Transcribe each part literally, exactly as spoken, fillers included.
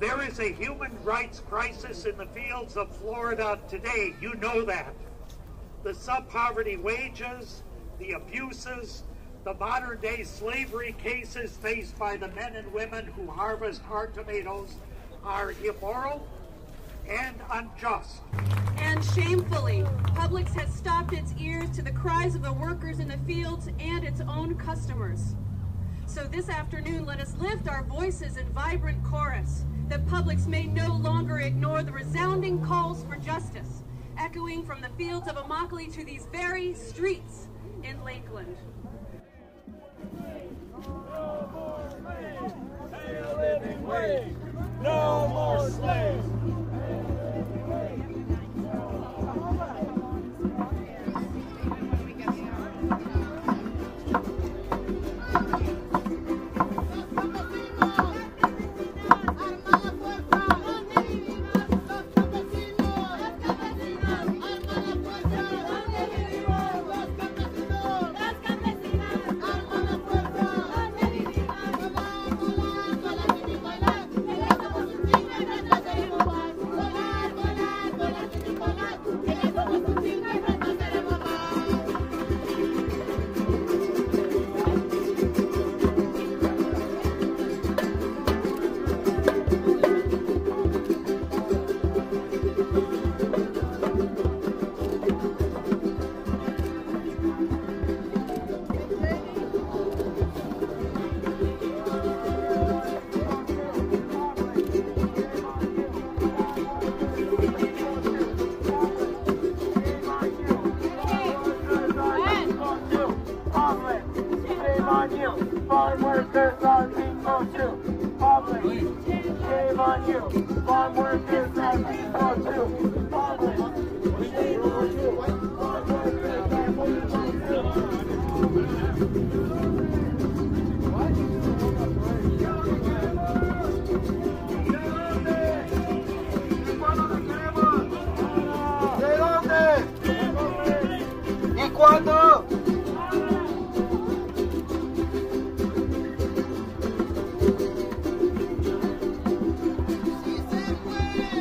There is a human rights crisis in the fields of Florida today. You know that. The sub-poverty wages, the abuses, the modern-day slavery cases faced by the men and women who harvest our tomatoes are immoral and unjust. And shamefully, Publix has stopped its ears to the cries of the workers in the fields and its own customers. So this afternoon, let us lift our voices in vibrant chorus, that Publix may no longer ignore the resounding calls for justice, echoing from the fields of Immokalee to these very streets in Lakeland. No more slaves! Pay a living wage! No more slaves! Farm workers are people too. Public, shame on you. Farm workers are people too. Public, shame on you. Farm workers are people too. ¿Y cuándo? Yeah.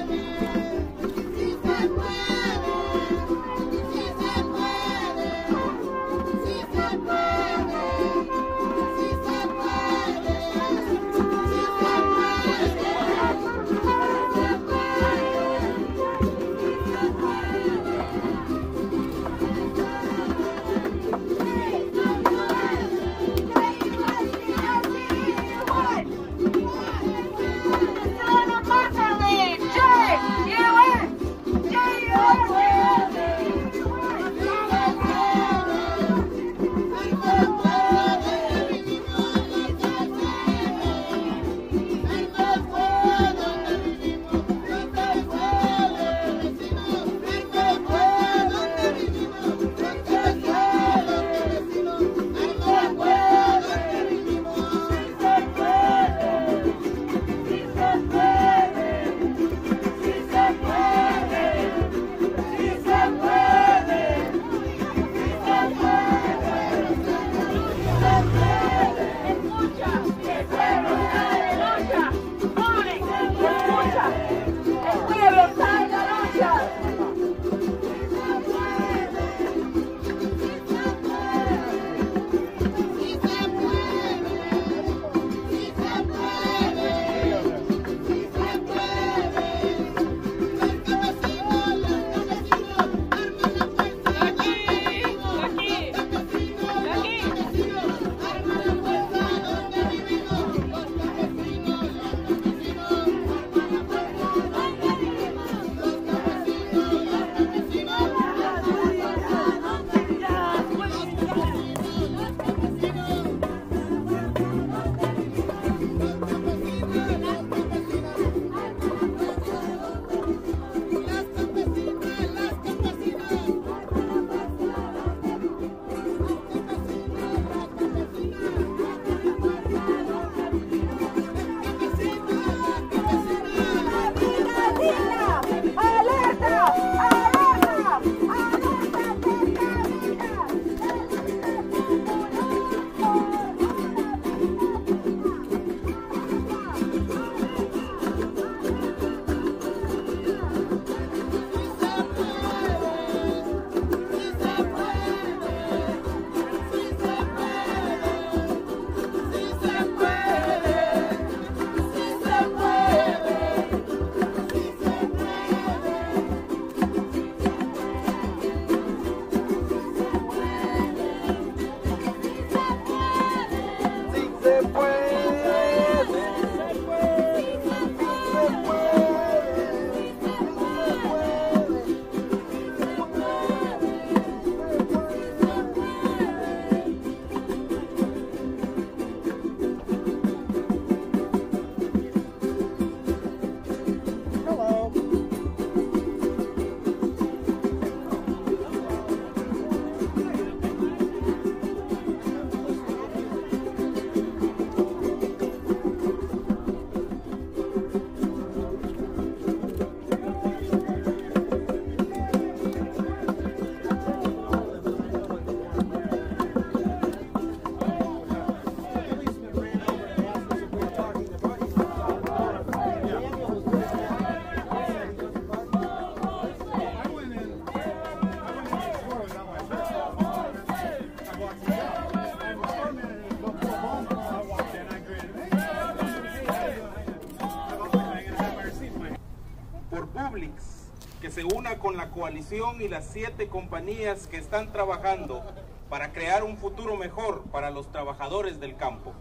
que se una con la coalición y las siete compañías que están trabajando para crear un futuro mejor para los trabajadores del campo.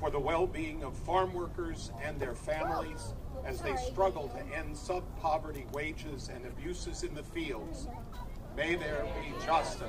For the well-being of farm workers and their families as they struggle to end sub-poverty wages and abuses in the fields, may there be justice.